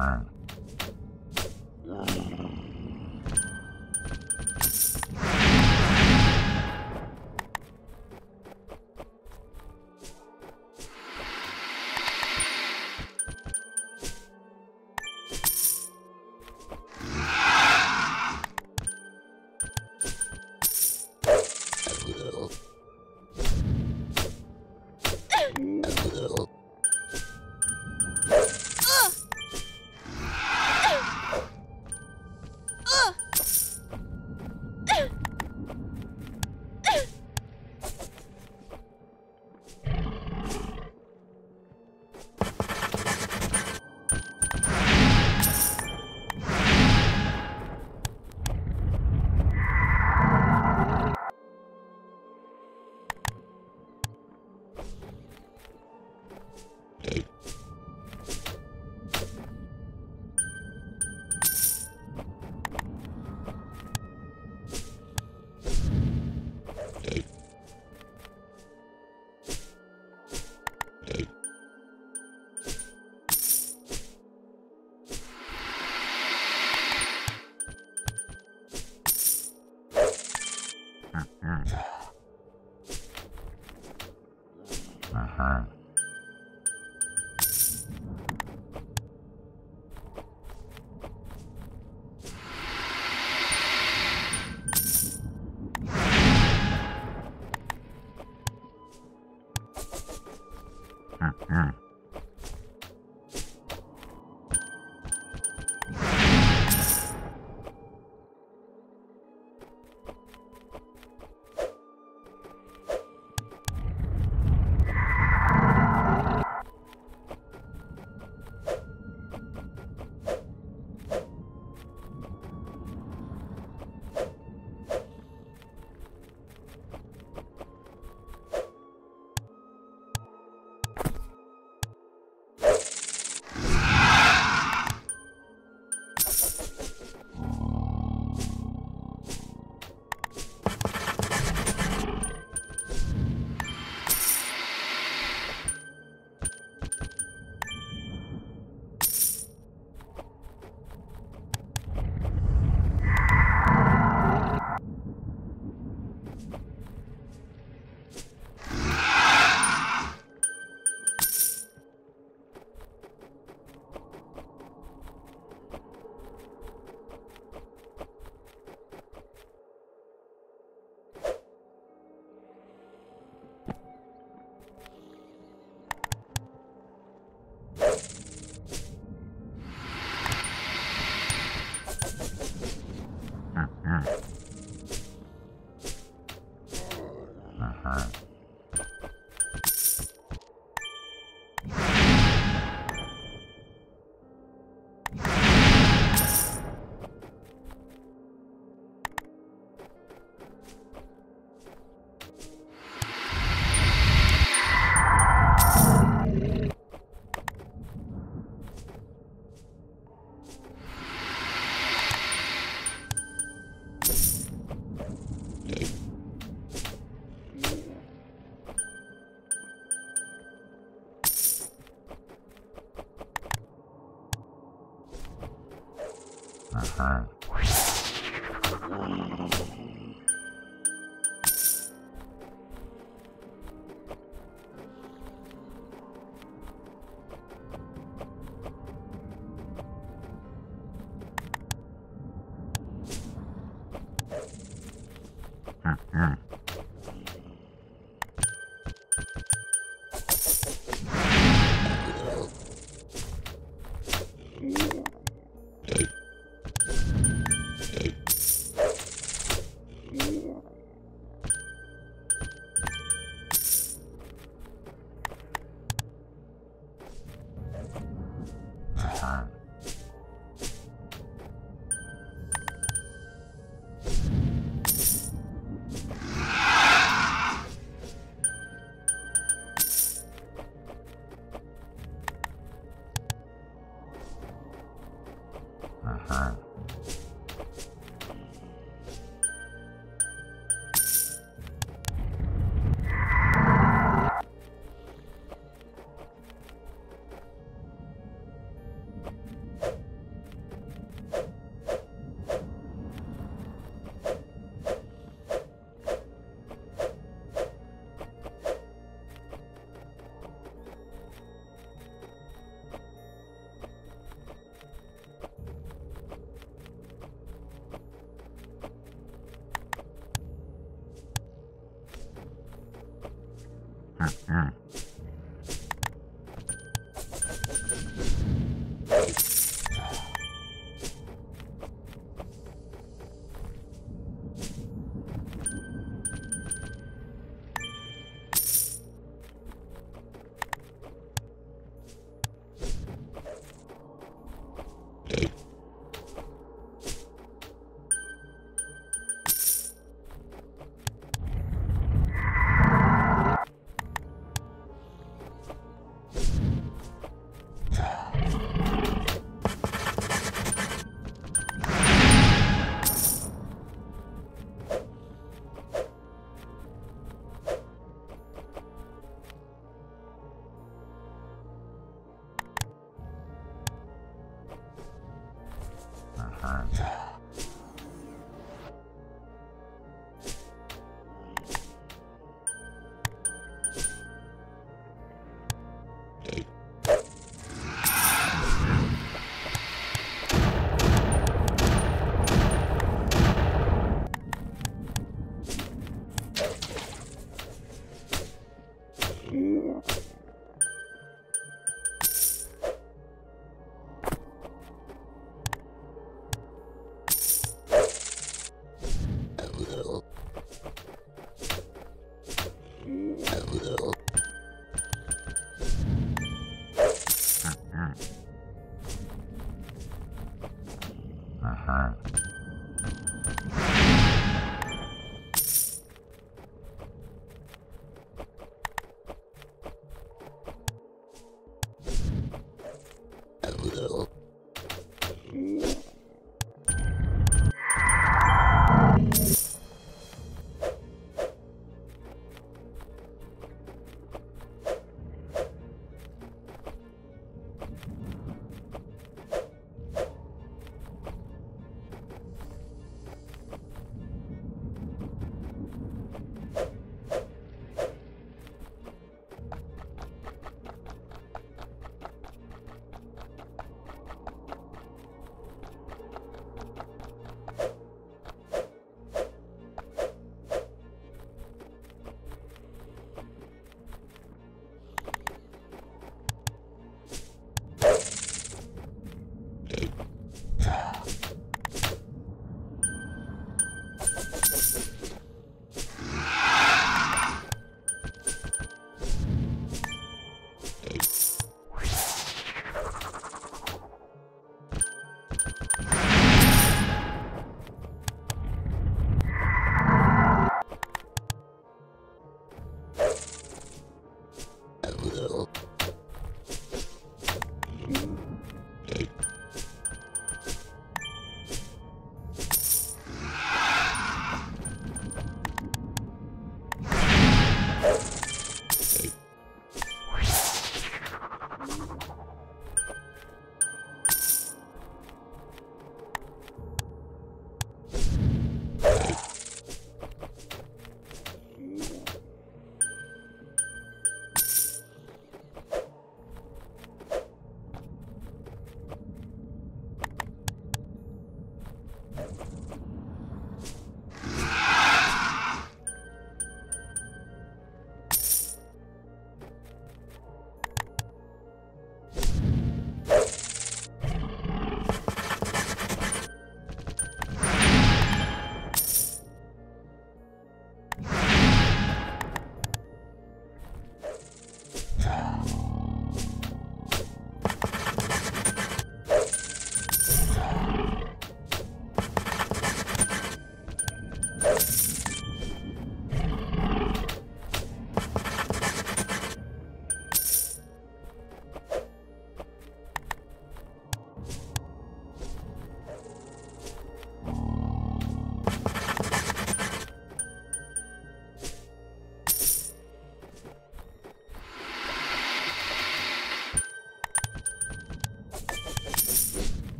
turn.